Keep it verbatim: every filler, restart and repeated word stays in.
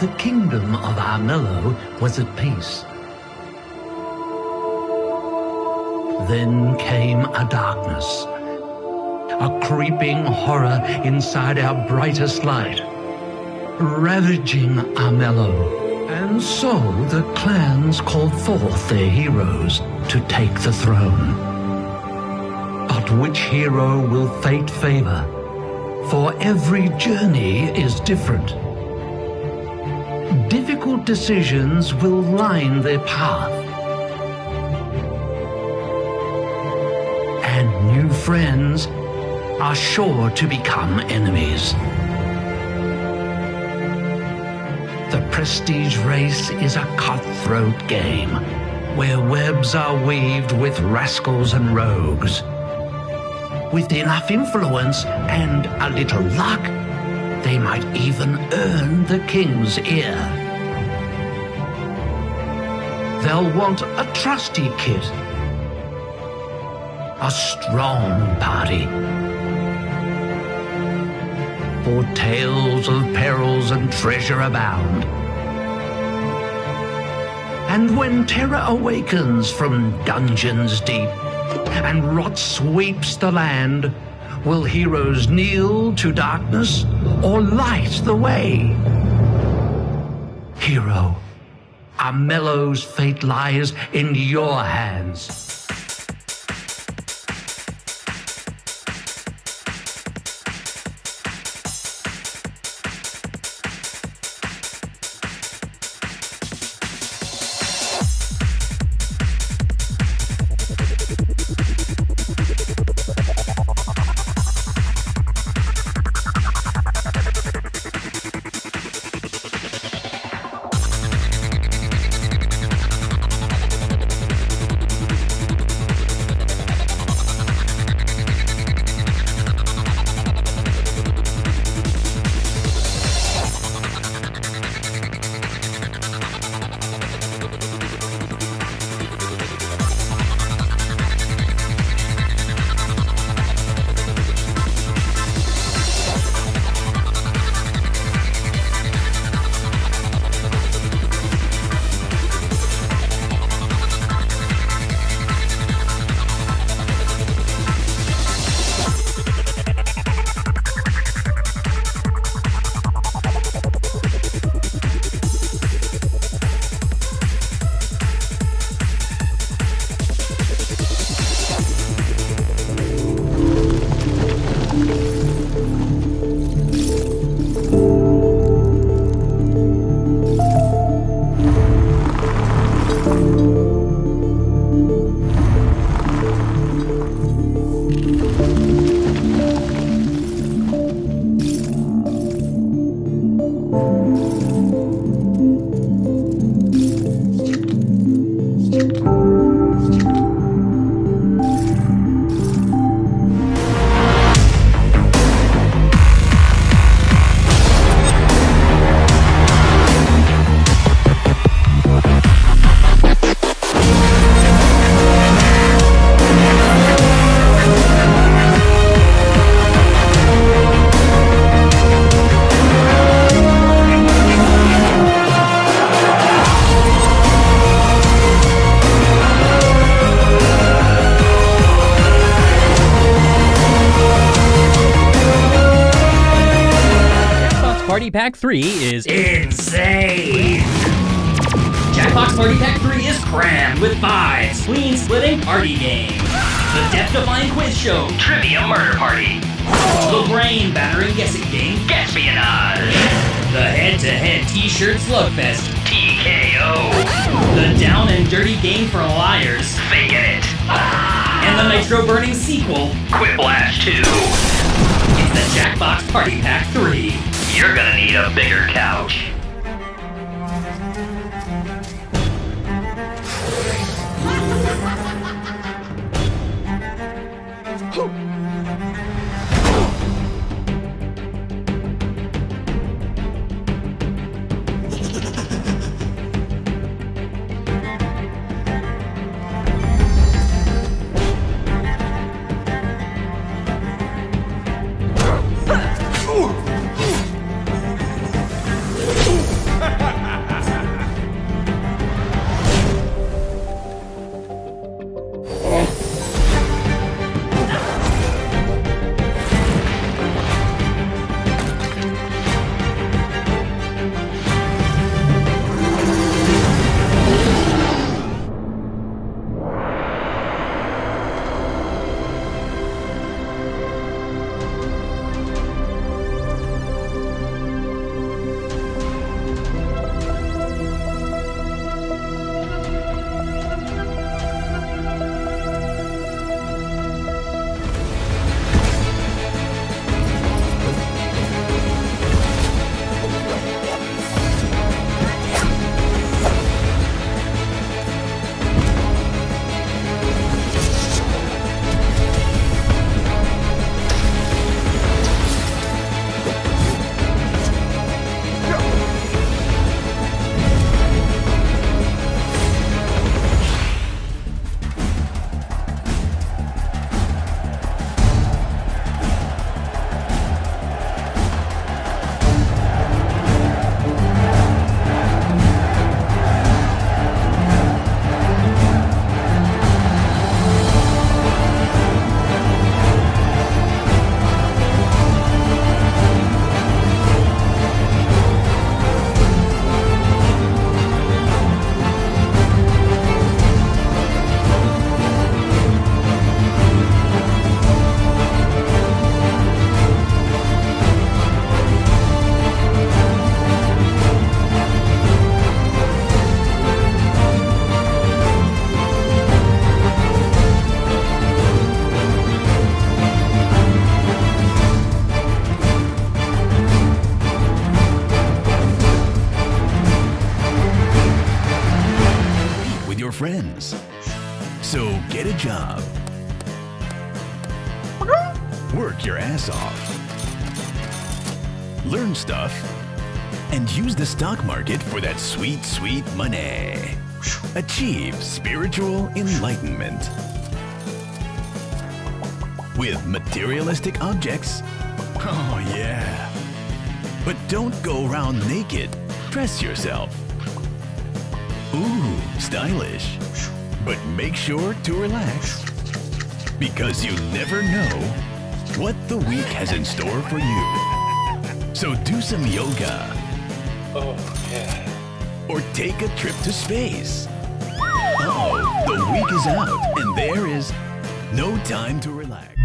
the kingdom of Armello was at peace. Then came a darkness, a creeping horror inside our brightest light, ravaging Armello. And so the clans called forth their heroes to take the throne. But which hero will fate favor? For every journey is different. Difficult decisions will line their path. And new friends are sure to become enemies. The prestige race is a cutthroat game, where webs are weaved with rascals and rogues. With enough influence and a little luck, they might even earn the king's ear. They'll want a trusty kit, a strong party. For tales of perils and treasure abound. And when terror awakens from dungeons deep, and rot sweeps the land, will heroes kneel to darkness or light the way? Hero, Armello's fate lies in your hands. Party Pack three is insane! Jackbox Party Pack three is crammed with five spleen-splitting party games. The death-defying quiz show, Trivia Murder Party. The brain-battering guessing game, Gaspionage. The head-to-head t-shirt slugfest, T K O. The down-and-dirty game for liars, Fake It. And the nitro-burning sequel, Quiplash two. It's the Jackbox Party Pack three. You're gonna need a bigger couch. Ooh! So get a job. Work your ass off. Learn stuff. And use the stock market for that sweet, sweet money. Achieve spiritual enlightenment. With materialistic objects. Oh yeah. But don't go around naked. Dress yourself. Ooh, stylish. But make sure to relax. Because you never know what the week has in store for you. So do some yoga. Oh, yeah. Or take a trip to space. Uh-oh, the week is out and there is no time to relax.